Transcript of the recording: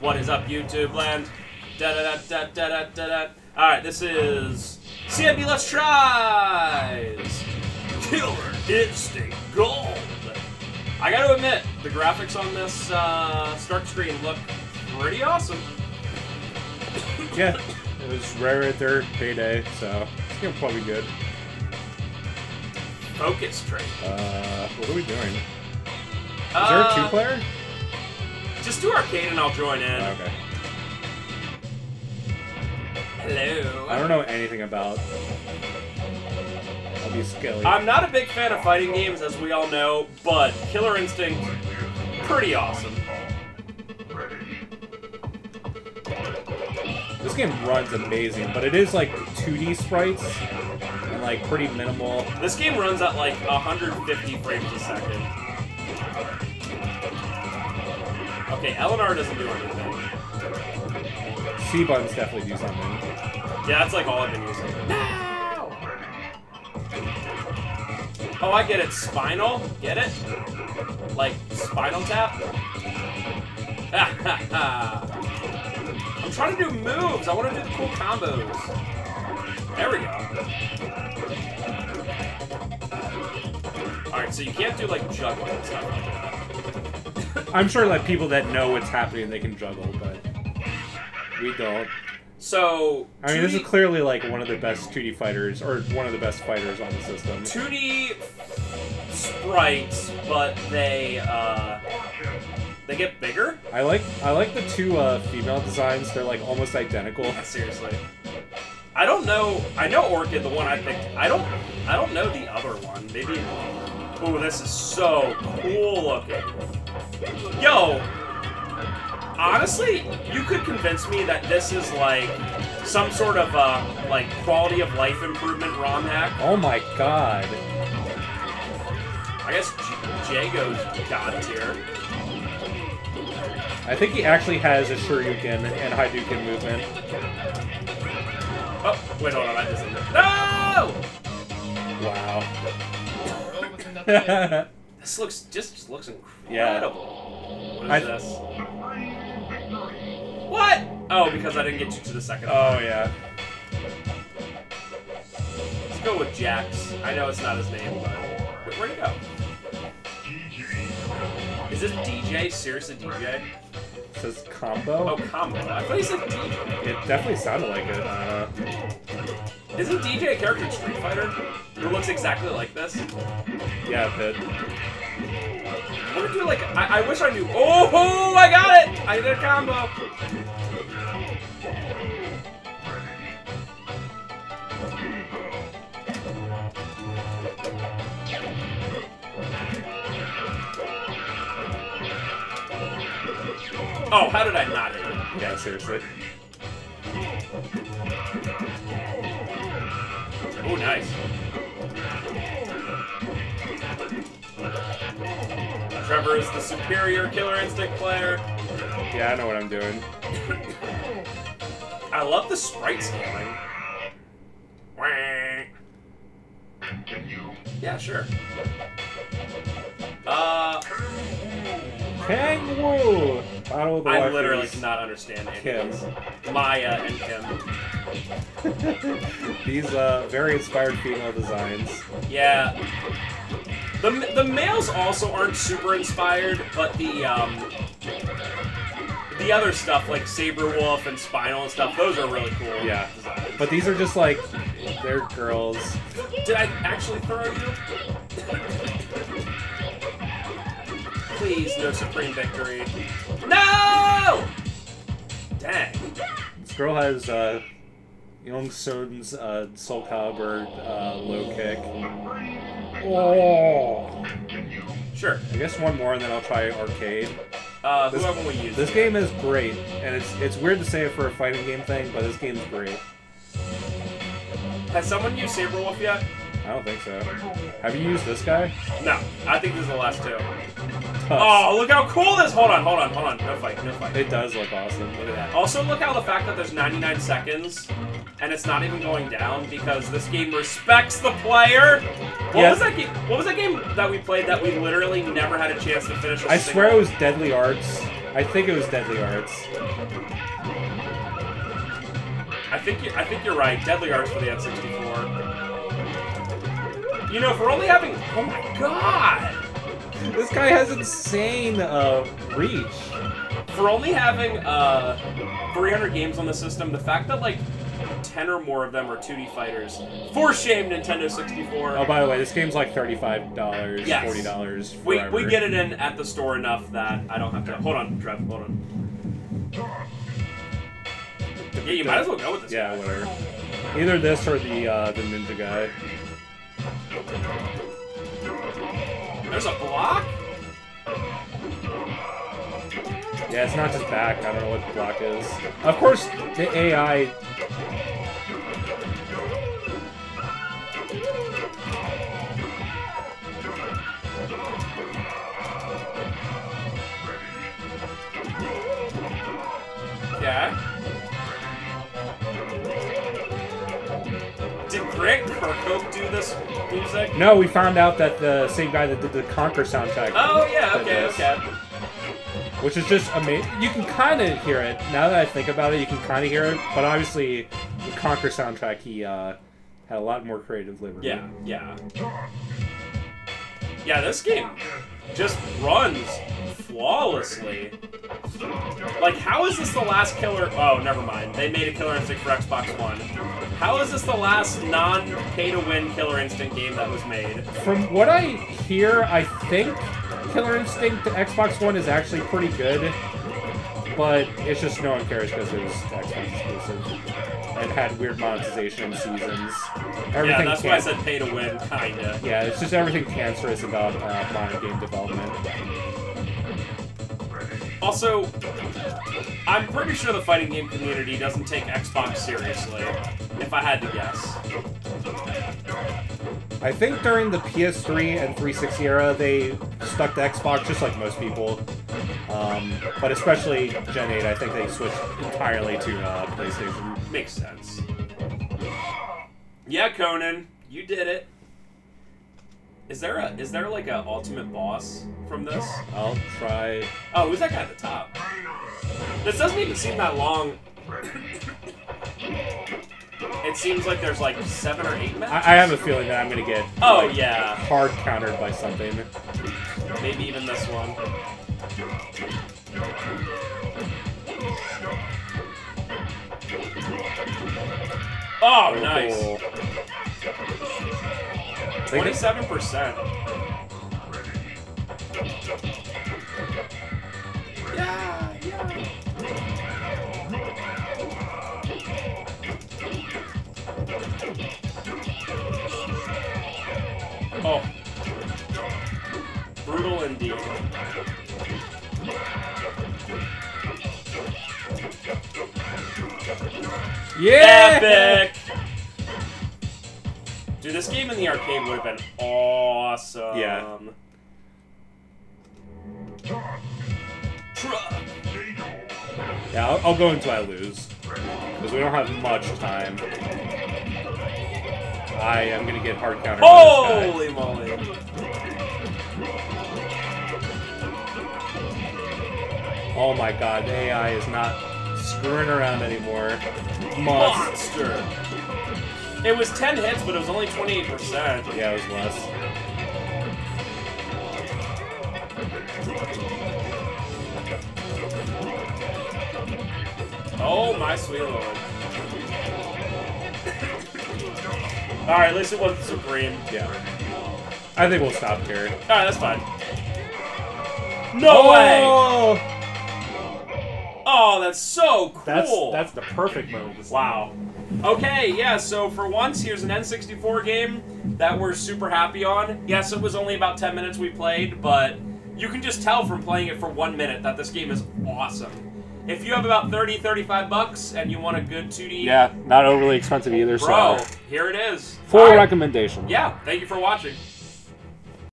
What is up, YouTube land? Da da da da da da da. All right, this is CiB Let's Tries. Killer Instinct Gold. I got to admit, the graphics on this start screen look pretty awesome. Yeah, it was Rare at their payday, so it's gonna probably be good. Focus trait. What are we doing? Is there a two-player? Just do arcade and I'll join in. Okay. Hello. I don't know anything about. I'll be skelly. I'm not a big fan of fighting games, as we all know, but Killer Instinct, pretty awesome. This game runs amazing, but it is like 2D sprites and like pretty minimal. This game runs at like 150 frames a second. Okay, LNR doesn't do anything. C buttons definitely do something. Yeah, that's like all I've been using. No! Oh, I get it. Spinal? Get it? Like, Spinal Tap? Ha ha ha! I'm trying to do moves! I want to do the cool combos. There we go. Alright, so you can't do, like, juggling and stuff like that. I'm sure like people that know what's happening they can juggle, but we don't. So I mean, this is clearly like one of the best 2D fighters, or one of the best fighters on the system. 2D sprites, but they get bigger. I like the two female designs. They're like almost identical. Yeah, seriously, I don't know. I know Orchid, the one I picked. I don't know the other one. Maybe. Oh, this is so cool looking. Yo, honestly, you could convince me that this is like some sort of like quality of life improvement ROM hack. Oh my god! I guess Jago's god tier. I think he actually has a Shoryuken and Hadouken movement. Oh wait, hold on, I just no! Wow. This looks just looks incredible. Yeah. What is this? What? Oh, because I didn't get you to the second. Oh yeah. Let's go with Jax. I know it's not his name, but where'd he go? Is this DJ? Seriously, DJ? It says Combo. Oh, Combo. I thought he said DJ. It definitely sounded like it. Isn't DJ a character in Street Fighter who looks exactly like this? Yeah, but we're gonna do like I wish I knew. Oh, I got it! I did a combo. Oh, how did I not hit it? Yeah, seriously. Oh, nice. Trevor is the superior Killer Instinct player. Yeah, I know what I'm doing. I love the sprite scaling. Yeah, sure. Kangaroo! I literally cannot understand it. Maya and Kim. These very inspired female designs. Yeah. The males also aren't super inspired, but the other stuff like Saberwolf and Spinal and stuff, those are really cool. Yeah. Designs. But these are just like they're girls. Did I actually throw you? Please, no supreme victory. No! Dang. This girl has Young Soden's Soul Calibur low kick. Oh. Sure. I guess one more and then I'll try arcade. This, whoever we use. This game is great, and it's weird to say it for a fighting game thing, but this game's great. Has someone used Saberwolf yet? I don't think so. Have you used this guy? No. I think this is the last two. Oh, look how cool this! Hold on. No fight, no fight. It does look awesome. Look at that. Also, look how the fact that there's 99 seconds, and it's not even going down, because this game respects the player! What was that game that we played that we literally never had a chance to finish? I swear it was Deadly Arts. I think it was Deadly Arts. I think you're right. Deadly Arts for the N64. You know, if we're only having... Oh my god! This guy has insane reach. For only having 300 games on the system, the fact that, like, 10 or more of them are 2D fighters. For shame, Nintendo 64. Oh, by the way, this game's like $35, yes. $40. We get it in at the store enough that I don't have to... Hold on, Trev, hold on. Yeah, you might as well go with this guy. Yeah, whatever. Either this or the ninja guy. There's a block? Yeah, it's not just back. I don't know what the block is. Of course, the AI... Yeah. Did Grant Kirkhope do this music? No, we found out that the same guy that did the Conker soundtrack. Oh yeah, okay, okay. Which is just amazing. You can kind of hear it now that I think about it. You can kind of hear it, but obviously the Conker soundtrack, he had a lot more creative liberty. Yeah, yeah, yeah. This game just runs flawlessly. Like, how is this the last killer? Oh, never mind. They made a Killer Instinct for Xbox One. How is this the last non-pay-to-win Killer Instinct game that was made? From what I hear, I think Killer Instinct to Xbox One is actually pretty good, but it's just no one cares because it was Xbox exclusive and had weird monetization seasons. Everything, yeah, that's why I said pay-to-win, kinda. Yeah, it's just everything cancerous about modern game development. Also, I'm pretty sure the fighting game community doesn't take Xbox seriously, if I had to guess. I think during the PS3 and 360 era, they stuck to Xbox, just like most people. But especially Gen 8, I think they switched entirely to PlayStation. Makes sense. Yeah, Conan, you did it. Is there like an ultimate boss from this? I'll try. Oh, who's that guy at the top? This doesn't even seem that long. It seems like there's like 7 or 8 matches. I have a feeling that I'm gonna get. Oh, like, yeah. Hard countered by something. Maybe even this one. Oh, oh nice. Cool. 27%. Yeah, yeah. Oh. Brutal indeed. Yeah! Epic! Dude, this game in the arcade would have been awesome. Yeah. Yeah, I'll go until I lose. Because we don't have much time. I am going to get hard countered. Holy moly! Oh my god, the AI is not screwing around anymore. Monster! It was 10 hits, but it was only 28%. Yeah, it was less. Oh, my sweet lord. Alright, at least it wasn't Supreme. Yeah. I think we'll stop here. Alright, that's fine. No way! Oh, that's so cool! That's the perfect move. Wow. Okay, yeah, so for once, here's an N64 game that we're super happy on. Yes, it was only about 10 minutes we played, but you can just tell from playing it for 1 minute that this game is awesome. If you have about 30, 35 bucks and you want a good 2D... Yeah, not overly expensive either, so... Bro, here it is. Full recommendation. Yeah, thank you for watching.